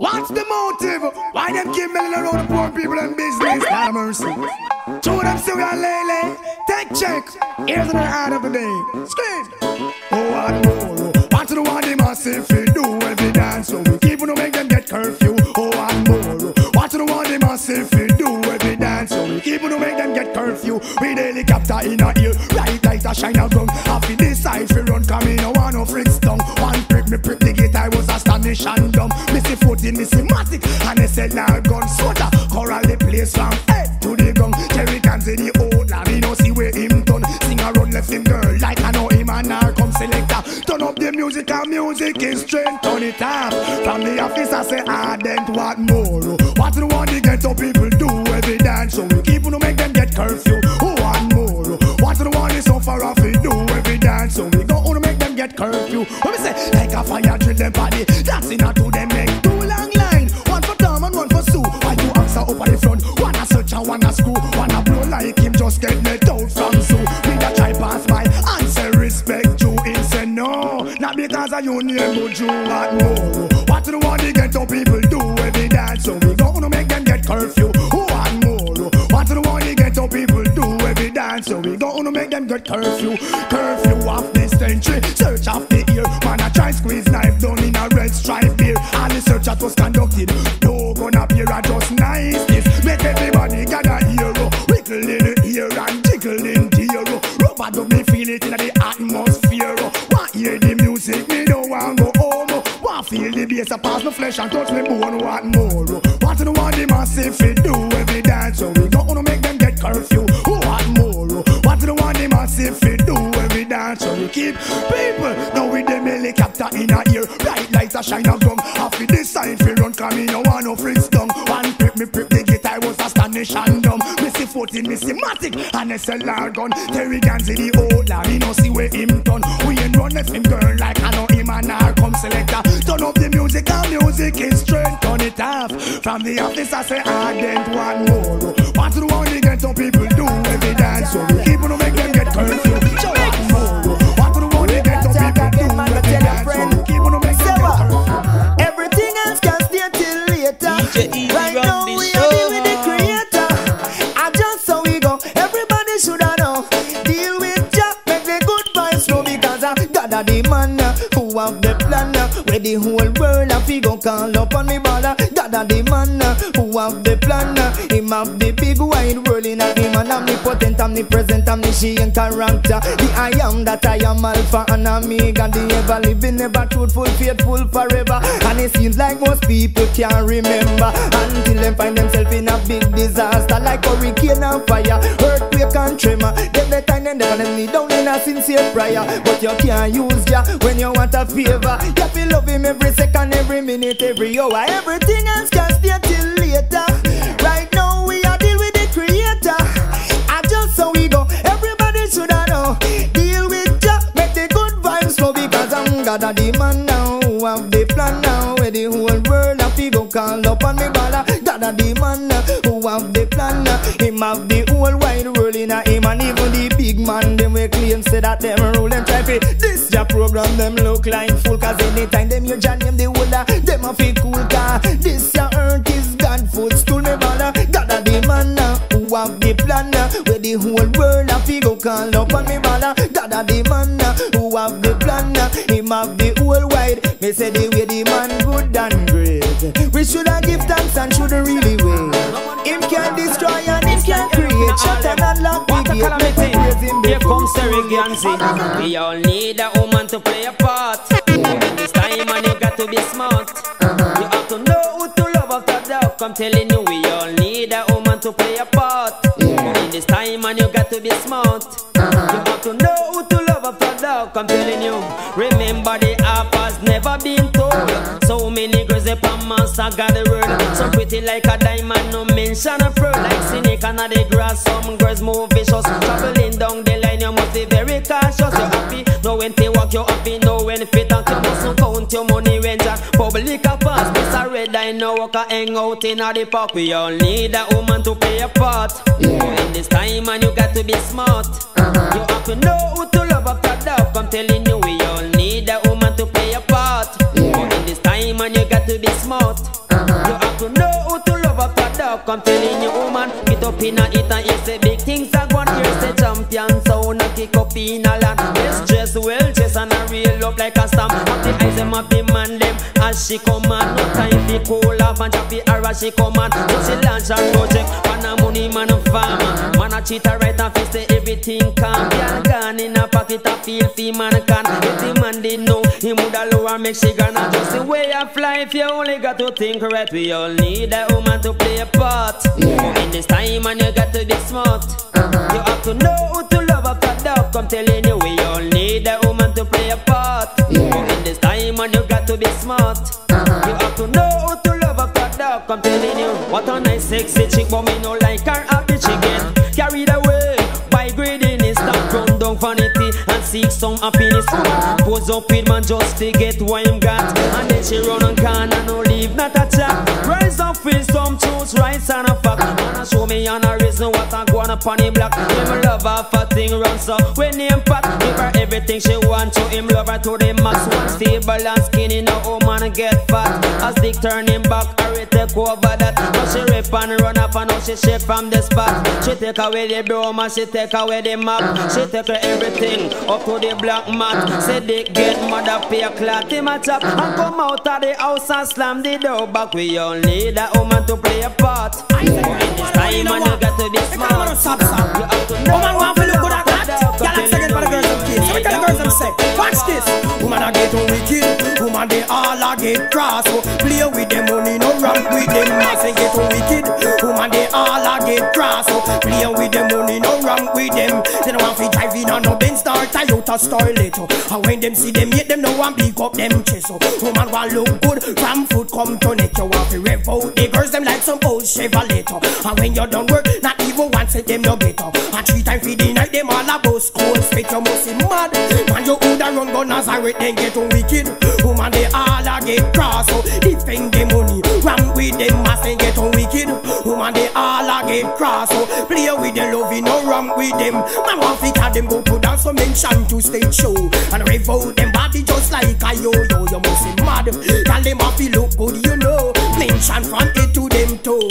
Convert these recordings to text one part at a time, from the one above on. What's the motive? Why them keep milling around the poor people in business? Have mercy. Two of them still got lele. Take check. Here's another ad of the day. Scream. Oh, I know. What's the one they must if you do every dance? So we keep on to make them get curfew. Oh, I know. What's the one they must if you do every dance? So we keep on to make them get curfew. With helicopter in a hill. Right light a shine a gun. Half in this side we run. Come in, I want no freaks down. One prick, me prick the gate. I was astonished and dumb. Missy foot in Missy Matic. And they said now nah, gun soda. Coral the place from head to the gun. Terry Ganzie the old. Now we no see where him done. Sing around left him girl. Like I know him and now come selector. Turn up the music and music is strength. Turn it up. From the office I say I don't want more. What do you want the ghetto people do every dance? So we keep on make them get curfew. Who want more? What do you want the suffer off we do every dance? So we go on to make them get curfew. What we say? Like a fire drill them body. That's in a to them make two long line. One for Tom and one for Sue. Why you answer up at the front? One a search and one a screw. One a blow like him just get let out from zoo. With a try pass by and say respect you. Him say no, not because of you name but you want more. What do you want the ghetto people do every dance? So we go to make them get curfew. Who want more? What do you want the ghetto people do every dance? So we go to make them get curfew. Curfew of this century. Search of the ear. Man a try squeeze knife down in a red stripe beer. And the search that was conducted. No gonna appear a just nice this. Make everybody gather here. Wiggle in the ear and jiggle in the ear. Rubber do me feel it in the atmosphere. Want hear the music, me don't want go home. Want feel the bass a pass my flesh and touch me bone. What more? What do you want the massive it do every dance? So we don't wanna make them get curfew. Who want more? What do you want the massive it do every dance? So we keep people now with them helicopter in a ear. Bright lights a shine a gun. Half with this sign fi run come in. I want no freaks down. One prick me prick the gate. I was astonished and dumb. Missy foot in Missy Matic and SLR gun. Terry Ganzie the old lad. He no see where him done. We ain't run left him girl like I know him and I come selector. Turn up the music and music is strength. Turn it off. From the office I say I don't want more. What do you want the ghetto people do every dance? So we keep on make them get curfew. The man who have the plan, where the whole world a fi go call up on me brother. God a the man who have the plan. Him have the big wide world in a him and omnipotent, omnipresent, omniscient character. The I am that I am, Alpha and Omega, the ever living, ever truthful, faithful forever. And it seems like most people can't remember until they find themselves in a big disaster, like hurricane and fire, earthquake and tremor. Them the time them never kneel down in a sincere prayer, but you can't use. When you want a favor, you feel love him every second, every minute, every hour. Everything else can stay till later. Right now we are deal with the creator. I just so we go. Everybody should I know. Deal with Jah, make the good vibes flow because I'm God of the man now. Who have the plan now? Where the whole world have to go call up on me brother. God of the man who have the plan. Him have the whole wide world in a him and even the big man them we claim say that them rule them try fi. This Jah program them look like fool cause anytime them you Jah name the holder them a fi cool car. This Jah earth is God footstool me brother. God a the man who have the plan where the whole world a fi go call up on me brother. God a the man who have the plan. Him have the whole wide. Me say the way the man good and great. We shoulda give thanks and shoulda really wait. Him can destroy and him can create. Shut and unlock the gate. Here comes Terry Ganzie. We all need a woman to play a part. It's time and you got to be smart. You have to know who to love after that. I'm telling you, we all need a woman to play a part. In this time and you got to be smart. You have to know who to love after that. I'm telling you, remember the half has never been told. So many girls they palm us I got the word. So pretty like a diamond, no mention a pearl. Like cynic and the grass, some girls move vicious. Traveling down the line, you must be very cautious. You happy, know when they walk, you happy, know when fit and you must count your money when just public a pass. This a red I know walk a hang out in the park. We all need a woman to play a part. In this time and you got to be smart. You have to know who to love after that. I'm telling you, we all need a woman to play a part. In this time and you got to be smart. up, come telling you, woman. Get up in a hit and you say big things are gone. Here's the champion, so no kick up in a land. Yes, dress well, dress and I reel up like a stamp. Up the eyes them up the man them as she come on. No time fi cool off and drop the arrow she come on. If she launch her project, man a money, man a farmer. Man a cheater right and fi say everything calm. Girl gone in a pocket a feel fi man can. If the man did know, he woulda low and make she gone. Just the way I fly, if you only got to think right. We all need a woman to play a part, yeah. In this time and you got to be smart, You have to know who to love after that. Come telling you, we all need a woman to play a part, yeah. In this time and you got to be smart, You have to know who to love after that. Come telling you, what a nice sexy chick, but me no like her happy chicken. Carried away by greediness, don't run down vanity and seek some happiness. Pose up with man just to get what him got, and then she run and can and no leave not a chat. Rise up with some truth, rights and a fact. Wanna show me and a reason what I go on upon the block. Him love her for thing runs up when him pat. Give her everything she want to him, love her to the max. One stable and skinny, now woman get fat. As dick turning back, I take over that. Now she rip and run up and now she shake from the spot. She take away the broom and she take away the map. She take everything up to the black man. Say dick get mad up here, clock him a chop. And come out of the house and slam the door back. We all need a woman to play a part. This time and you got to be smart. Woman want to look good at that. Y'all have second for the girls them kids. So we tell the girls them say, watch this. Woman a get wicked, woman they all a get cross. So play with them money, no rank with them. As they get wicked, woman they all a get cross. So play with them money, no rank with them. They don't want to drive in on no Benz or Toyota starlet. And when them see them yet, them no one big up them chest. Woman want look good, from foot come to neck. You want to rev out the girls them like some old Chevrolet. And when you done work, not even once it them no better. And 3 times for the night, them all about school spit. You must be mad, man, you woulda run go Nazareth then get on wicked. Woman they all a get cross, so defend the money. Ram with them mass and get on wicked. Woman they all a get cross, so play with the love, you no ram with them. Man want fit had them go to dance for mention to stage show. And rev out them body just like a yo-yo. You must be mad, tell them off you look good, you know. Mention from it to them toe.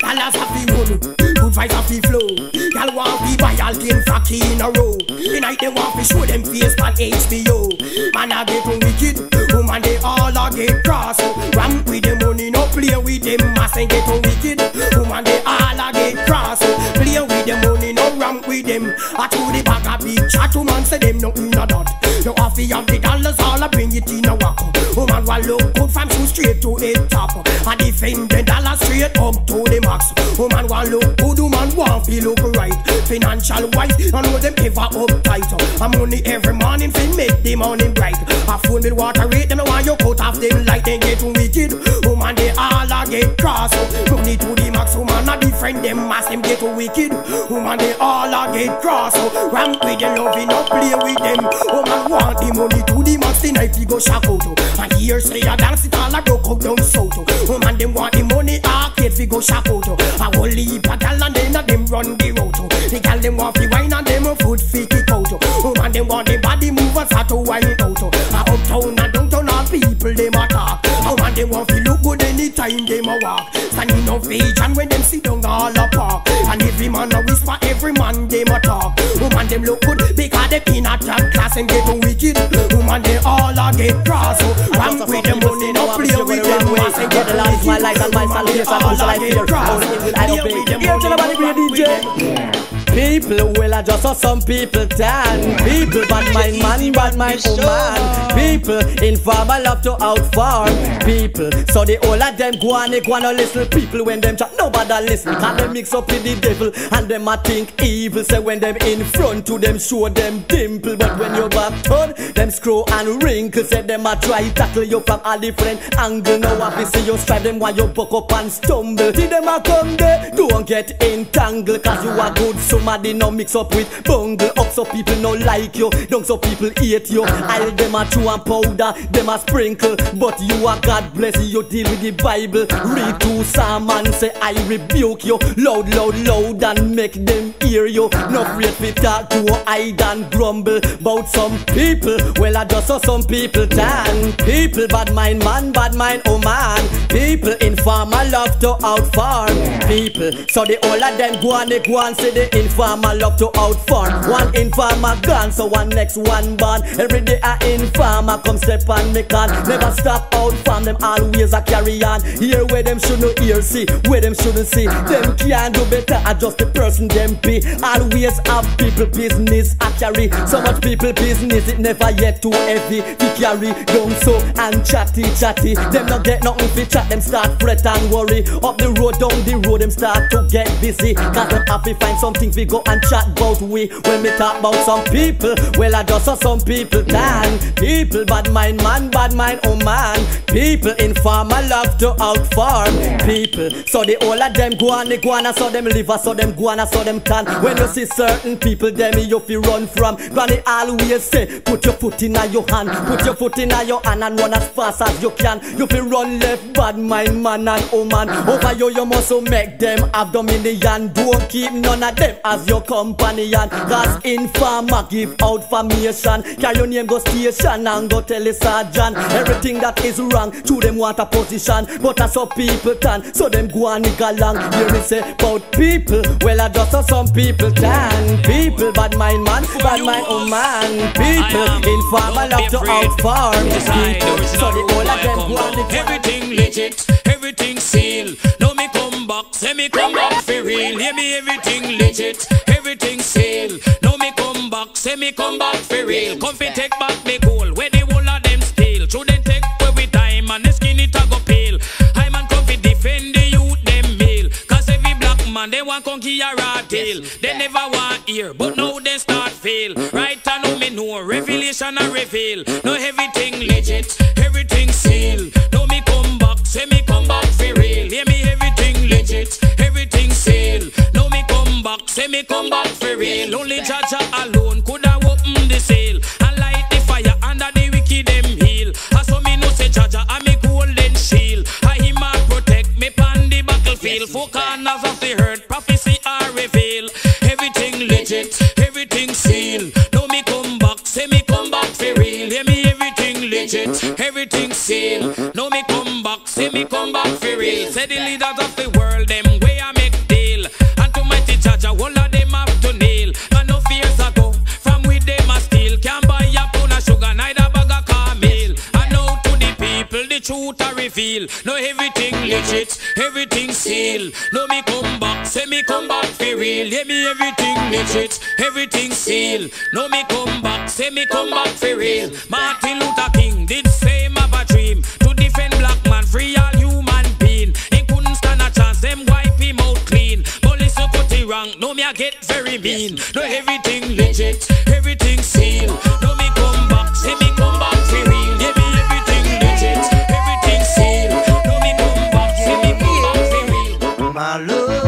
Dollars have been won, good vibes have been flow. Y'all want to buy all them khaki in a row. The night they want to show them face on HBO. Man a get wicked, woman they all a get cross. Ram with them money, no play with them mass and get wicked. Woman they all a get cross. Play with them money, no ram with them. I throw the bag a big chat to man say them nothing a dot. You have to have the dollars all a bring it in a walk. Woman will look good from shoe straight to head top. I defend the dollars straight up to the max. Woman will look good, woman want to look right. Financial wise, I know them ever uptight. I'm only every morning fi make the morning bright. I phone with water rate, them want you cut off them light. They get wicked, woman they all a get cross. Money to the max, woman a defend them mass. Them get wicked, woman they all a get cross. Ram with them loving, not play with them. Woman want the money to the max, the night we go shock out. And here say a dance it all a broke out down south. Woman them want the money, arcade we go shock out. I will leave a gal and then a them run the road. The gal them want the wine and them food fi kick out. Woman them want the body move and start to wine out. Uptown and downtown all people them a talk. Woman them want fi look good anytime them a walk. Standing on page and when them sit down all a park. And every man a whisper, every man them a talk. Woman them look good because they in a top class and get wicked. Woman they all a get cross. Ram with them money, no play with them mass and get wicked. My life and my salvation, I get cross. I don't play them money. People, well I just saw some people tan. People bad mind man, bad mind woman. People informal love to outfarm people. So the all of them go on a listen. People when them chat, nobody listen. Cause they mix up with the devil and them a think evil. Say when them in front to them show them dimple. But when you back turn, them screw and wrinkle. Say them a try tackle you from a different angle. Now I see you strive them while you buck up and stumble. See them a come there, don't get entangled. Cause you a good soul. somebody no mix up with bungle up, so people no like you, down so people hate you. All them a chew and powder, them a sprinkle, but you a God bless you, deal with the Bible. Read to Psalm and say I rebuke you, loud, loud, loud and make them hear you. No afraid to talk to hide and grumble about some people. Well I just saw some people tan, people bad mind oh man. People informer love to outfarm people, so the all of them go and say the informer love to outfarm. One informer gone, so one next one born. Every day a informer come step and make on. Never stop outfarm, them always a carry on. Hear where them shouldn't hear, see where them shouldn't see. Them can't do better, adjust the person them be. Always have people business a carry. So much people business, it never yet too heavy to carry. Don't so and chatty chatty, them not get nothing fit chat, them start fret and worry. Up the road, down the road, them start to get busy, cause them happy find something we go and chat about we. When me talk about some people, well I just saw some people tan, people bad mind oh man. People informer love to outfarm people, so the all of them go and they go and I saw them live, I saw them go and I saw them tan. When you see certain people, them you feel run from. Granny always say, put your foot in your hand, put your foot in your hand and run as fast as you can. You feel run left, bad mind man and oh man. Over you must so make them have dominion. Don't keep none of them as your companion, cause informer give out formation. Carry your name go station and go tell a sergeant. Everything that is wrong, to them want a position, but I saw people tan, so them go and nigga long. Hear me say about people, well I just saw some people tan, people bad mind man, bad mind oh man. People informer love to outfarm people, so the all of them go and everything legit, everything sealed. Now me come back, say me come back for real. Hear me, everything legit, everything sealed. Now me come back, say me come back for real. Come fi take back me goal, where the whole of them steal. Should they take away with time and the skin it a go pale. I man come fi defend the youth them male, cause every black man they want conky a rat tail. They never want ear, but now they start fail. Right I know me know, revelation a reveal. No everything legit, everything sealed. Now me come back, say me come back for real. Hear me, everything legit, everything sealed. Now me come back, say me come back for real. Only Jaja alone could have opened the sale and light the fire under the wicked them heel. I saw me no say Jaja I me golden shield. I him a protect me pan the battlefield. Four corners of the earth prophecy are revealed. Everything legit, everything sealed. Now me come back, say me come back for real. Hear me, everything legit, everything sealed. Now me come back, say me come back for real. Say the leaders of the world them way I make deal, and to mighty Jaja all of them have to kneel. And no fears I go from with them a steal. Can't buy a pound of sugar, neither bag of camel. And now to the people the truth I reveal. No everything legit, everything sealed. No me come back, say me come back for real. Hear me, everything legit, everything sealed. No me come back, say me come back for real. Martin Luther King did same have a dream, to defend black man free all human being. He couldn't stand a chance, them wipe him out clean. But listen cut it wrong, no me I get very mean. No everything legit, everything sealed. No me come back, say me come back for real. Give me everything legit, everything sealed. No me come back, say me come back for real. My love,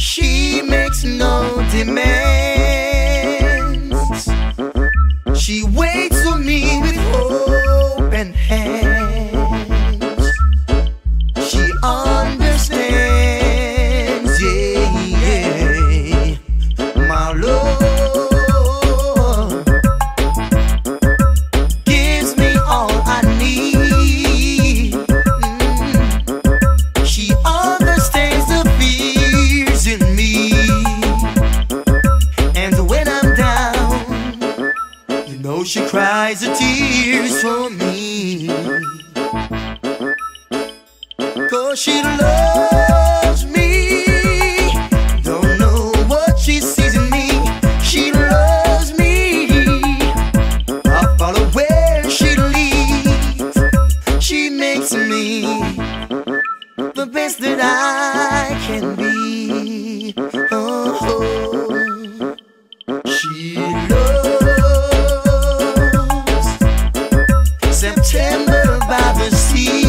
she makes no demands. She waits on me with open hands. She understands, yeah, my love gives me all I need. She understands the fears in me, and when I'm down, you know she cries the tears for me, cause she loves me. Don't know what she sees in me. She loves me. I follow where she leads. She makes me the best that I can be. Oh, she loves September by the sea.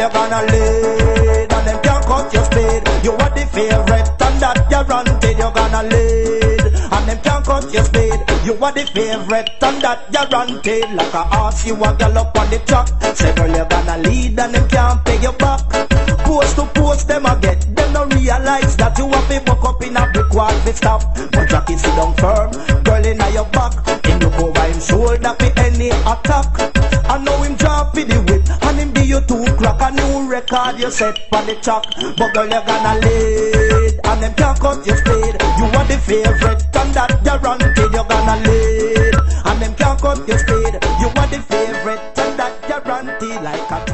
you're gonna lead, and them can't cut your speed. You are the favorite, and that guaranteed. You're gonna lead, and them can't cut your speed. You are the favorite, and that guaranteed. Like I ask you a girl up on the track, say girl you're gonna lead, and them can't pay you back. Post to post, them a get, them don't realize that you have a buck up in a brick wall to stop. But Jackie sit down firm, girl in your back, and you go by him shoulder for any attack. I know him drop in the whip, and him do you two crack. A new record you set for the track. But girl you're gonna lead, and them can't cut your speed. You are the favorite, and that guaranteed. You're gonna lead, and them can't cut your speed. You are the favorite, and that guaranteed. Like a